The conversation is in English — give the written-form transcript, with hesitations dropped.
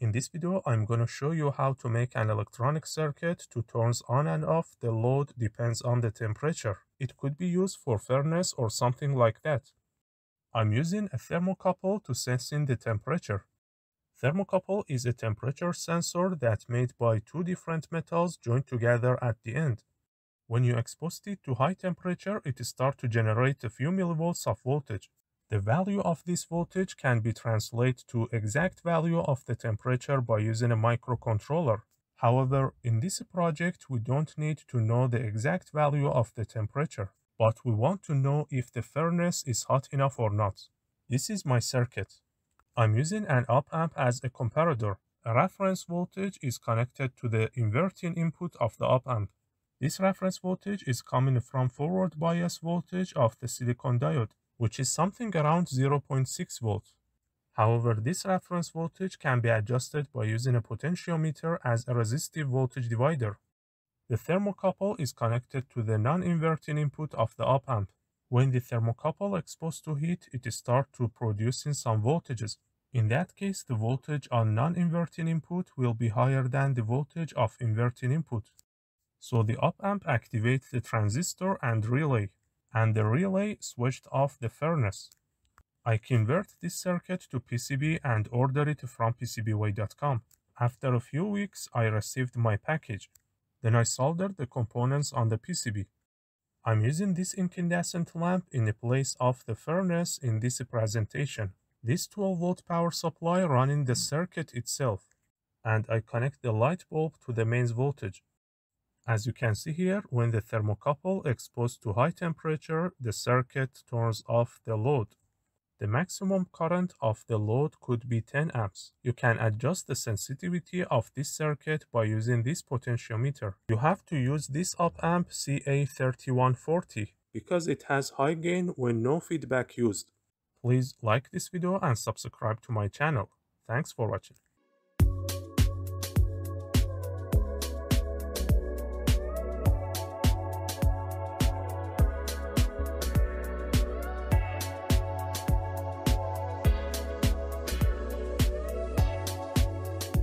In this video, I'm going to show you how to make an electronic circuit to turns on and off the load depends on the temperature. It could be used for furnace or something like that. I'm using a thermocouple to sense in the temperature. Thermocouple is a temperature sensor that's made by two different metals joined together at the end. When you expose it to high temperature, it starts to generate a few millivolts of voltage. The value of this voltage can be translated to exact value of the temperature by using a microcontroller. However, in this project, we don't need to know the exact value of the temperature, but we want to know if the furnace is hot enough or not. This is my circuit. I'm using an op-amp as a comparator. A reference voltage is connected to the inverting input of the op-amp. This reference voltage is coming from forward bias voltage of the silicon diode, which is something around 0.6 volts. However, this reference voltage can be adjusted by using a potentiometer as a resistive voltage divider. The thermocouple is connected to the non-inverting input of the op-amp. When the thermocouple exposed to heat, it starts to producing some voltages. In that case, the voltage on non-inverting input will be higher than the voltage of inverting input. So the op-amp activates the transistor and relay, and the relay switched off the furnace. I convert this circuit to PCB and order it from pcbway.com. After a few weeks, I received my package. Then I soldered the components on the PCB. I'm using this incandescent lamp in place of the furnace in this presentation. This 12-volt power supply running the circuit itself. And I connect the light bulb to the mains voltage. As you can see here, when the thermocouple exposed to high temperature, the circuit turns off the load. The maximum current of the load could be 10 amps. You can adjust the sensitivity of this circuit by using this potentiometer. You have to use this op-amp CA3140 because it has high gain when no feedback used. Please like this video and subscribe to my channel. Thanks for watching.